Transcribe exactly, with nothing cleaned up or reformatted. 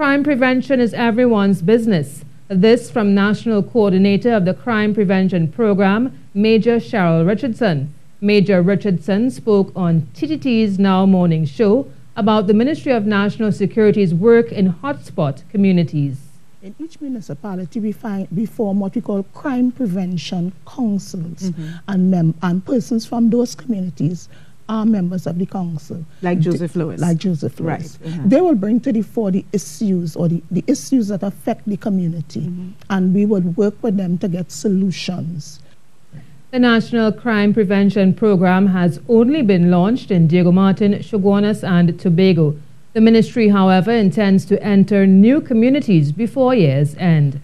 Crime prevention is everyone's business. This from National Coordinator of the Crime Prevention Programme, Major Cheryl Richardson. Major Richardson spoke on T T T's Now Morning Show about the Ministry of National Security's work in hotspot communities. In each municipality, we, find, we form what we call crime prevention councils, mm-hmm. and, mem and persons from those communities are members of the council. Like Joseph Lewis. Like Joseph Lewis. Right. Uh-huh. They will bring to the fore the issues or the, the issues that affect the community, mm-hmm. and we would work with them to get solutions. The National Crime Prevention Programme has only been launched in Diego Martin, Chaguanas and Tobago. The ministry, however, intends to enter new communities before year's end.